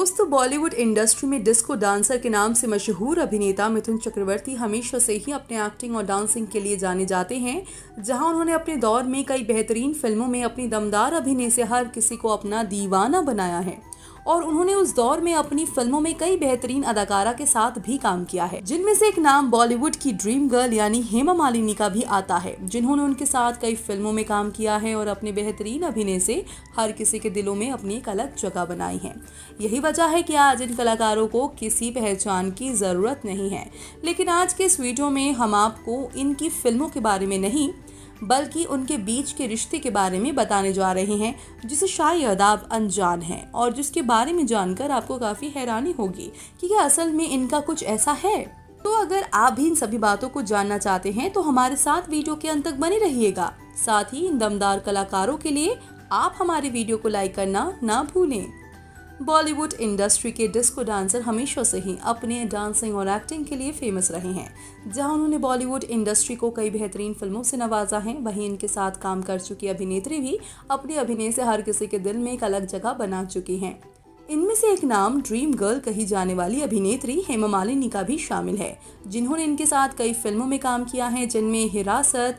दोस्तों, बॉलीवुड इंडस्ट्री में disco dancer के नाम से मशहूर अभिनेता मिथुन चक्रवर्ती हमेशा से ही अपने एक्टिंग और डांसिंग के लिए जाने जाते हैं, जहां उन्होंने अपने दौर में कई बेहतरीन फिल्मों में अपनी दमदार अभिनय से हर किसी को अपना दीवाना बनाया है और उन्होंने उस दौर में अपनी फिल्मों में कई बेहतरीन अदाकारा के साथ भी काम किया है, जिनमें से एक नाम बॉलीवुड की ड्रीम गर्ल यानी हेमा मालिनी का भी आता है, जिन्होंने उनके साथ कई फिल्मों में काम किया है और अपने बेहतरीन अभिनय से हर किसी के दिलों में अपनी एक अलग जगह बनाई है। यही वजह है कि आज इन कलाकारों को किसी पहचान की जरूरत नहीं है, लेकिन आज के इस वीडियो में हम आपको इनकी फिल्मों के बारे में नहीं बल्कि उनके बीच के रिश्ते के बारे में बताने जा रहे हैं, जिसे शायद आप अनजान हैं और जिसके बारे में जानकर आपको काफ़ी हैरानी होगी कि क्या असल में इनका कुछ ऐसा है। तो अगर आप भी इन सभी बातों को जानना चाहते हैं तो हमारे साथ वीडियो के अंत तक बने रहिएगा। साथ ही इन दमदार कलाकारों के लिए आप हमारे वीडियो को लाइक करना ना भूलें। बॉलीवुड इंडस्ट्री के डिस्को डांसर हमेशा से ही अपने डांसिंग और एक्टिंग के लिए फेमस रहे हैं, जहां उन्होंने बॉलीवुड इंडस्ट्री को कई बेहतरीन फिल्मों से नवाजा है। वहीं इनके साथ काम कर चुकी अभिनेत्री भी अपने अभिनय से हर किसी के दिल में एक अलग जगह बना चुकी हैं। इनमें से एक नाम ड्रीम गर्ल कही जाने वाली अभिनेत्री हेमा मालिनी का भी शामिल है, जिन्होंने इनके साथ कई फिल्मों में काम किया है, जिनमें हिरासत,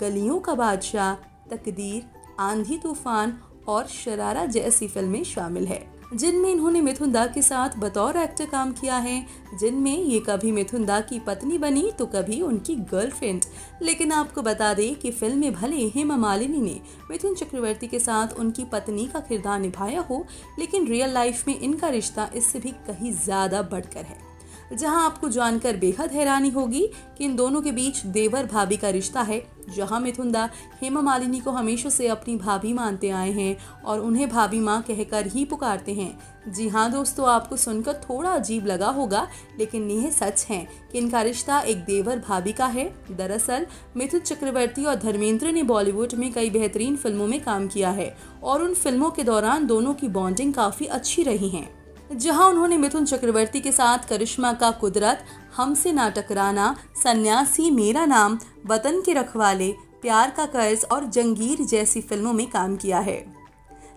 गलियों का बादशाह, तकदीर, आंधी, तूफान और शरारा जैसी फिल्में शामिल है, जिनमें इन्होंने मिथुन दा के साथ बतौर एक्टर काम किया है, जिनमें ये कभी मिथुन दा की पत्नी बनी तो कभी उनकी गर्लफ्रेंड। लेकिन आपको बता दें कि फिल्म में भले हेमा मालिनी ने मिथुन चक्रवर्ती के साथ उनकी पत्नी का किरदार निभाया हो, लेकिन रियल लाइफ में इनका रिश्ता इससे भी कहीं ज़्यादा बढ़कर है, जहां आपको जानकर बेहद हैरानी होगी कि इन दोनों के बीच देवर भाभी का रिश्ता है, जहां मिथुन दा हेमा मालिनी को हमेशा से अपनी भाभी मानते आए हैं और उन्हें भाभी माँ कहकर ही पुकारते हैं। जी हाँ दोस्तों, आपको सुनकर थोड़ा अजीब लगा होगा, लेकिन यह सच है कि इनका रिश्ता एक देवर भाभी का है। दरअसल मिथुन चक्रवर्ती और धर्मेंद्र ने बॉलीवुड में कई बेहतरीन फिल्मों में काम किया है और उन फिल्मों के दौरान दोनों की बॉन्डिंग काफ़ी अच्छी रही है, जहां उन्होंने मिथुन चक्रवर्ती के साथ करिश्मा का कुदरत, हमसे ना टकराना, सन्यासी, मेरा नाम, वतन के रखवाले, प्यार का कर्ज और जंगीर जैसी फिल्मों में काम किया है।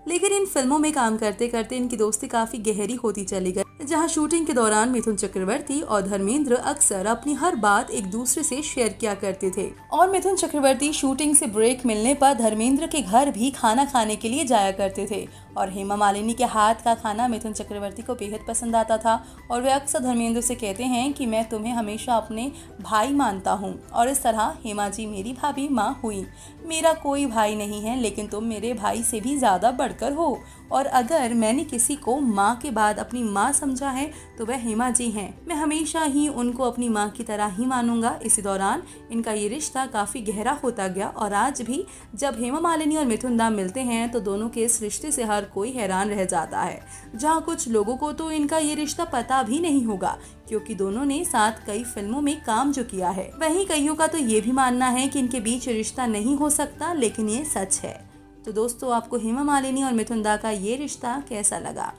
लेकिन इन फिल्मों में काम करते करते इनकी दोस्ती काफ़ी गहरी होती चली गई, जहां शूटिंग के दौरान मिथुन चक्रवर्ती और धर्मेंद्र अक्सर अपनी हर बात एक दूसरे से शेयर किया करते थे और मिथुन चक्रवर्ती शूटिंग से ब्रेक मिलने पर धर्मेंद्र के घर भी खाना खाने के लिए जाया करते थे और हेमा मालिनी के हाथ का खाना मिथुन चक्रवर्ती को बेहद पसंद आता था और वे अक्सर धर्मेंद्र से कहते हैं कि मैं तुम्हें हमेशा अपने भाई मानता हूँ और इस तरह हेमा जी मेरी भाभी माँ हुई। मेरा कोई भाई नहीं है, लेकिन तुम मेरे भाई से भी ज़्यादा बढ़कर हो और अगर मैंने किसी को माँ के बाद अपनी माँ समझा है तो वह हेमा जी हैं। मैं हमेशा ही उनको अपनी माँ की तरह ही मानूंगा। इसी दौरान इनका ये रिश्ता काफ़ी गहरा होता गया और आज भी जब हेमा मालिनी और मिथुन दा मिलते हैं तो दोनों के इस रिश्ते से हर कोई हैरान रह जाता है, जहाँ कुछ लोगों को तो इनका ये रिश्ता पता भी नहीं होगा क्योंकि दोनों ने साथ कई फिल्मों में काम जो किया है। वहीं कईयों का तो ये भी मानना है कि इनके बीच रिश्ता नहीं हो सकता, लेकिन ये सच है। तो दोस्तों, आपको हेमा मालिनी और मिथुन दा का ये रिश्ता कैसा लगा?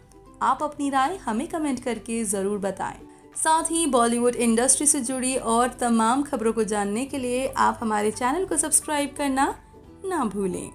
आप अपनी राय हमें कमेंट करके ज़रूर बताएं। साथ ही बॉलीवुड इंडस्ट्री से जुड़ी और तमाम खबरों को जानने के लिए आप हमारे चैनल को सब्सक्राइब करना ना भूलें।